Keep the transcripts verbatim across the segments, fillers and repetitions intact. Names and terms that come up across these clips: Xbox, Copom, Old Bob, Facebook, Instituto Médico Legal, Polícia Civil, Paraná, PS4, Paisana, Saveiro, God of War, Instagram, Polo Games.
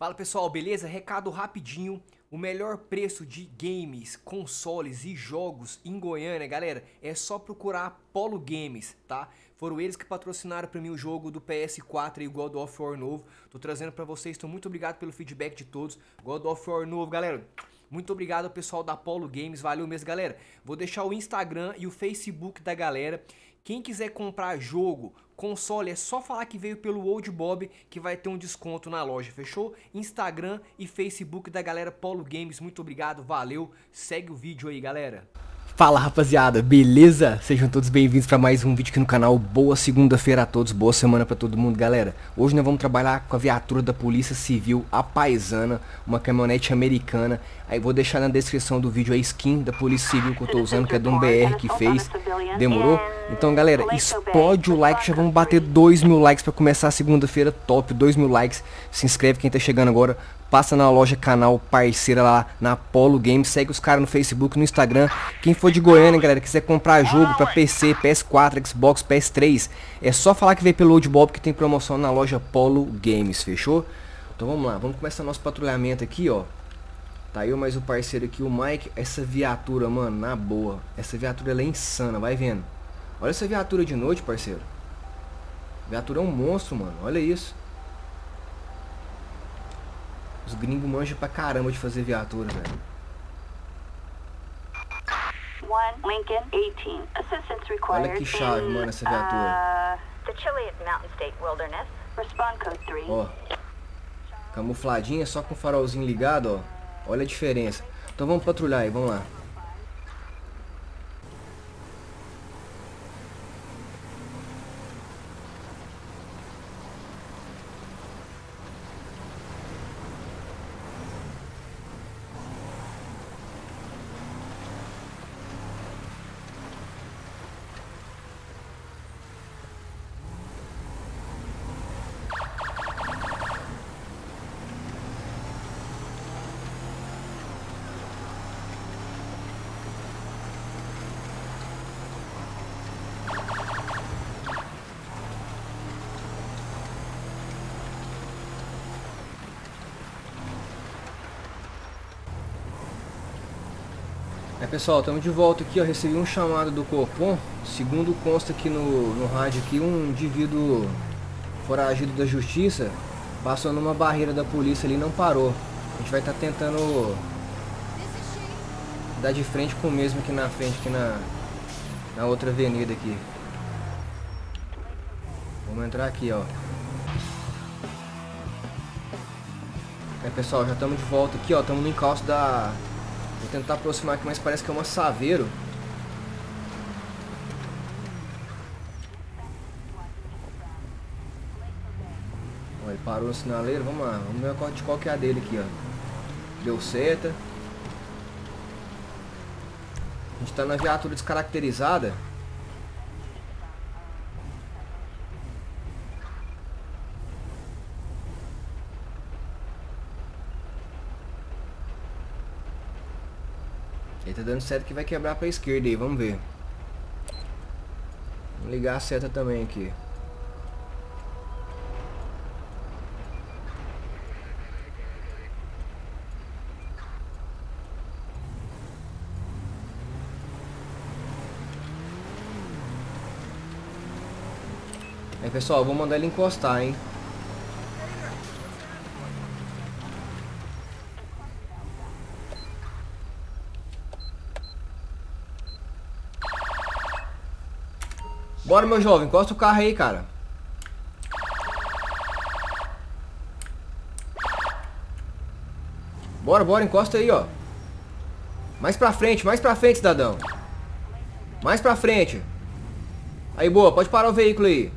Fala pessoal, beleza? Recado rapidinho, o melhor preço de games, consoles e jogos em Goiânia, galera, é só procurar a Polo Games, tá? Foram eles que patrocinaram pra mim o jogo do P S quatro e o God of War novo, tô trazendo pra vocês, tô muito obrigado pelo feedback de todos, God of War novo, galera, muito obrigado ao pessoal da Polo Games, valeu mesmo, galera. Vou deixar o Instagram e o Facebook da galera. Quem quiser comprar jogo, console, é só falar que veio pelo Old Bob que vai ter um desconto na loja, fechou? Instagram e Facebook da galera Polo Games, muito obrigado, valeu, segue o vídeo aí, galera. Fala rapaziada, beleza? Sejam todos bem-vindos para mais um vídeo aqui no canal. Boa segunda-feira a todos, boa semana para todo mundo, galera. Hoje nós vamos trabalhar com a viatura da Polícia Civil, a Paisana, uma caminhonete americana. Aí vou deixar na descrição do vídeo a skin da Polícia Civil que eu tô usando, que é de um B R que fez. Demorou? Então galera, explode o like, já vamos bater dois mil likes para começar a segunda-feira top, dois mil likes. Se inscreve quem tá chegando agora. Passa na loja canal parceira lá na Polo Games, segue os caras no Facebook, no Instagram. Quem for de Goiânia, galera, quiser comprar jogo pra P C, P S quatro, Xbox, P S três, é só falar que veio pelo Old Bob que tem promoção na loja Polo Games, fechou? Então vamos lá, vamos começar nosso patrulhamento aqui, ó. Tá eu mais o parceiro aqui, o Mike. Essa viatura, mano, na boa, essa viatura ela é insana, vai vendo. Olha essa viatura de noite, parceiro. A viatura é um monstro, mano, olha isso. Os gringos manjam pra caramba de fazer viatura, velho. Olha que chave, mano, essa viatura. Ó, camufladinha, só com o farolzinho ligado, ó. Olha a diferença. Então vamos patrulhar aí, vamos lá. É pessoal, estamos de volta aqui, ó, recebi um chamado do Copom, segundo consta aqui no, no rádio aqui, um indivíduo foragido da justiça passou numa barreira da polícia ali e não parou. A gente vai estar tá tentando dar de frente com o mesmo aqui na frente, aqui na, na outra avenida aqui. Vamos entrar aqui, ó. É pessoal, já estamos de volta aqui, ó, estamos no encalço da... Vou tentar aproximar aqui, mas parece que é uma Saveiro. Ó, ele parou no sinaleiro, vamos lá, vamos ver qual, de qual que é a dele aqui, ó. Deu seta. A gente tá na viatura descaracterizada. Ele tá dando seta que vai quebrar pra esquerda aí, vamos ver. Vamos ligar a seta também aqui. Aí pessoal, eu vou mandar ele encostar, hein. Bora, meu jovem, encosta o carro aí, cara. Bora, bora, encosta aí, ó. Mais pra frente, mais pra frente, cidadão. Mais pra frente. Aí, boa, pode parar o veículo aí.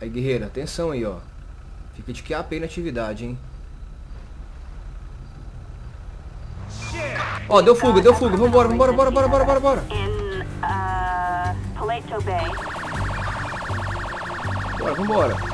Aí, guerreira, atenção aí, ó. Fica de Q A P na atividade, hein. Ó, oh, deu fuga, deu fuga, vambora, vambora, bora, bora, bora, bora, bora. Bora, vambora.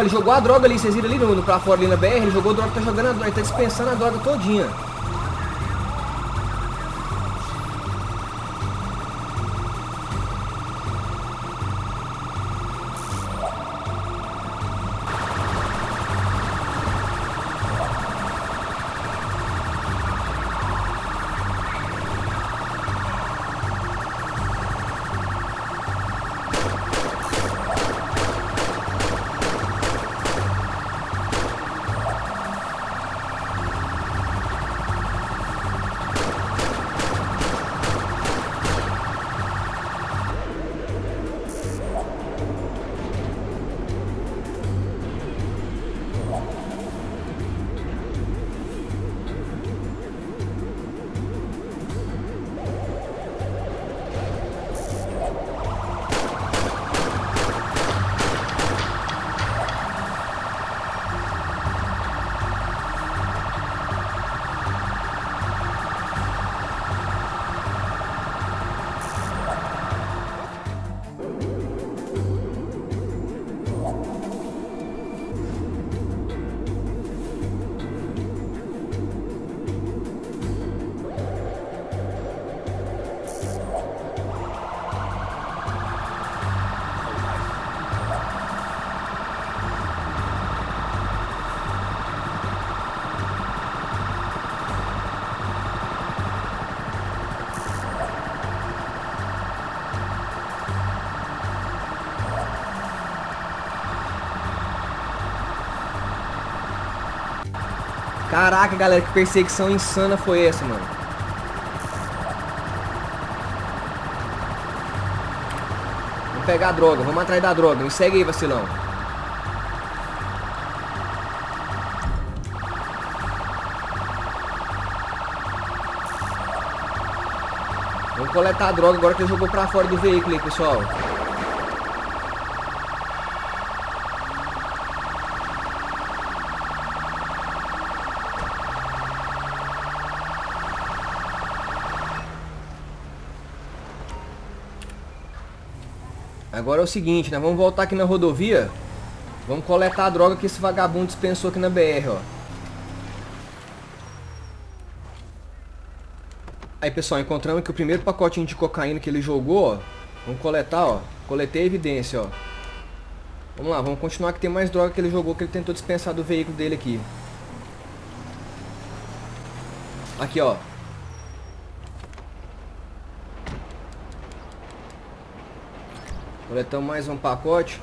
Olha, ele jogou a droga ali, vocês viram ali no, no pra fora ali na B R, ele jogou a droga, tá jogando a droga, ele tá dispensando a droga todinha. Caraca, galera, que perseguição insana foi essa, mano. Vamos pegar a droga, vamos atrás da droga. Me segue aí, vacilão. Vamos coletar a droga agora que ele jogou pra fora do veículo aí, pessoal. Agora é o seguinte, nós vamos voltar aqui na rodovia. Vamos coletar a droga que esse vagabundo dispensou aqui na B R, ó. Aí, pessoal, encontramos aqui o primeiro pacotinho de cocaína que ele jogou, ó. Vamos coletar, ó. Coletei a evidência, ó. Vamos lá, vamos continuar que tem mais droga que ele jogou, que ele tentou dispensar do veículo dele aqui. Aqui, ó. Coletamos mais um pacote.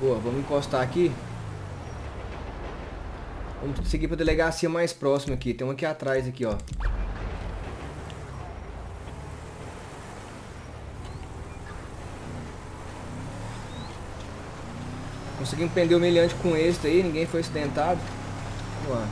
Boa, vamos encostar aqui. Vamos seguir para a delegacia mais próxima aqui. Tem um aqui atrás, aqui, ó. Conseguimos prender o meliante com êxito aí, ninguém foi acidentado. Vamos lá.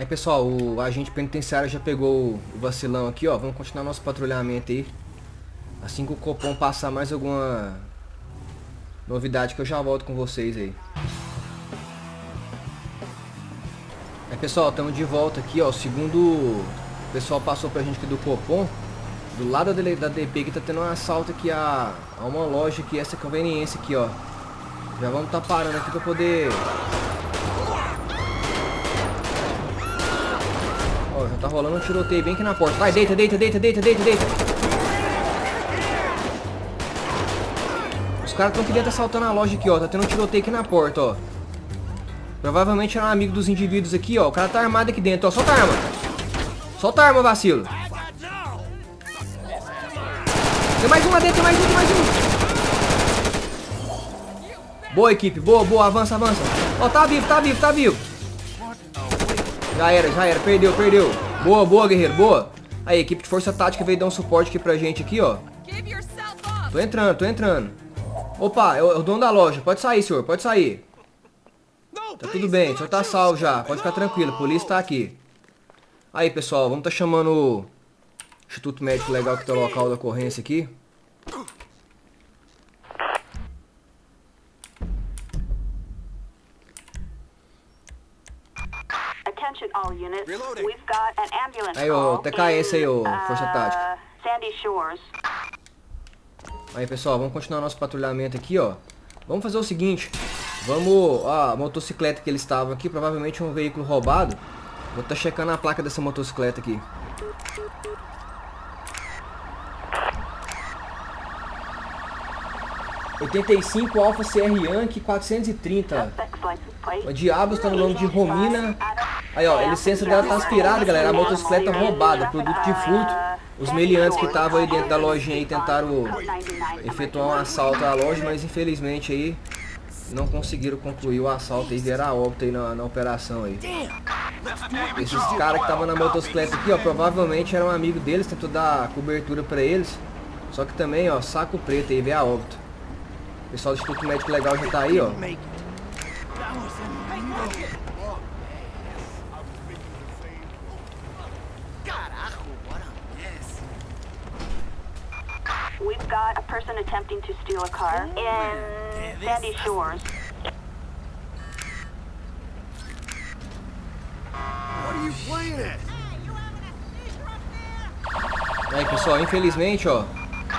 Aí, pessoal, o agente penitenciário já pegou o vacilão aqui, ó. Vamos continuar nosso patrulhamento aí. Assim que o Copom passar mais alguma novidade que eu já volto com vocês aí. Aí, pessoal, estamos de volta aqui, ó. O segundo o pessoal passou pra gente aqui do Copom. Do lado da D P que tá tendo um assalto aqui a, a uma loja aqui, essa conveniência aqui, ó. Já vamos tá parando aqui pra poder... Já tá rolando um tiroteio bem aqui na porta. Vai, deita, deita, deita, deita, deita, deita. Os caras estão aqui dentro assaltando a loja aqui, ó. Tá tendo um tiroteio aqui na porta, ó. Provavelmente era um amigo dos indivíduos aqui, ó. O cara tá armado aqui dentro, ó. Solta a arma. Solta a arma, vacilo. Tem mais um lá dentro, tem mais um, tem mais um. Boa, equipe. Boa, boa. Avança, avança. Ó, tá vivo, tá vivo, tá vivo. Já era, já era, perdeu, perdeu. Boa, boa, guerreiro, boa. Aí, a equipe de força tática veio dar um suporte aqui pra gente aqui, ó. Tô entrando, tô entrando. Opa, é o dono da loja. Pode sair, senhor, pode sair. Tá tudo bem, o senhor tá salvo já. Pode ficar tranquilo, a polícia tá aqui. Aí, pessoal, vamos tá chamando o Instituto Médico Legal, que tá o local da ocorrência aqui. Aí, ô, T K S aí, ô, força tática. Aí, pessoal, vamos continuar nosso patrulhamento aqui, ó. Vamos fazer o seguinte. Vamos... a motocicleta que eles estavam aqui, provavelmente um veículo roubado. Vou estar checando a placa dessa motocicleta aqui. oitenta e cinco Alfa C R Yankee quatrocentos e trinta. O diabo está no nome de Romina. Aí, ó, a licença dela tá aspirada, galera. A motocicleta roubada, produto de furto. Os meliantes que estavam aí dentro da lojinha aí tentaram efetuar um assalto à loja, mas infelizmente aí não conseguiram concluir o assalto e vieram a óbito aí na, na operação aí. Esses caras que estavam na motocicleta aqui, ó, provavelmente era um amigo deles, tentou dar cobertura pra eles. Só que também, ó, saco preto aí, veio a óbito. O pessoal do Instituto Médico Legal já tá aí, ó. Got a person attempting to steal a car in Sandy Shores. What are you playing at? Aí, pessoal, infelizmente, ó,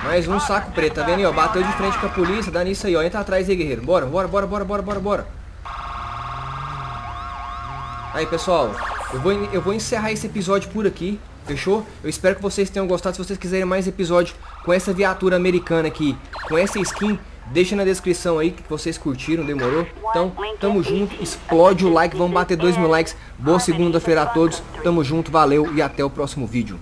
mais um saco preto, tá vendo aí, ó, bateu de frente com a polícia, dá nisso aí, ó, entra atrás aí, guerreiro, bora, bora, bora, bora, bora, bora, bora. Aí, pessoal, eu vou, eu vou encerrar esse episódio por aqui. Fechou? Eu espero que vocês tenham gostado. Se vocês quiserem mais episódio com essa viatura americana aqui, com essa skin, deixa na descrição aí que vocês curtiram, demorou? Então, tamo junto, explode o like, vamos bater dois mil likes. Boa segunda-feira a todos, tamo junto, valeu e até o próximo vídeo.